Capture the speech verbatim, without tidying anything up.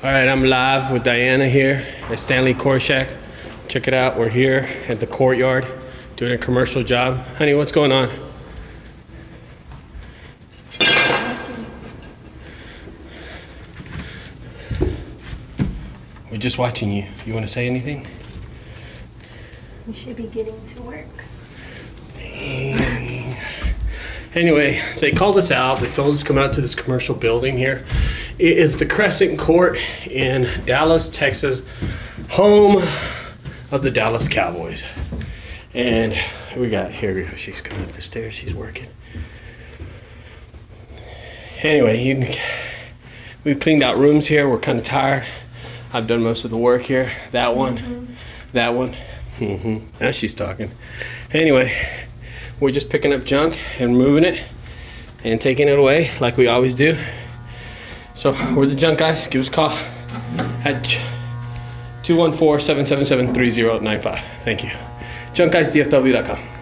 All right, I'm live with Diana here at Stanley Korshak. Check it out, we're here at the courtyard doing a commercial job. Honey, what's going on? We're just watching you. You want to say anything? You should be getting to work. Dang. Anyway, they called us out. They told us to come out to this commercial building here. It is the Crescent Court in Dallas, Texas, home of the Dallas Cowboys. And we got here, she's coming up the stairs, she's working. Anyway, you can, we've cleaned out rooms here, we're kind of tired. I've done most of the work here. That one, mm-hmm. that one, mm-hmm. Now she's talking. Anyway, we're just picking up junk and moving it and taking it away like we always do. So we're the Junk Guys. Give us a call at two one four, seven seven seven, three zero nine five. Thank you. junk guys D F W dot com.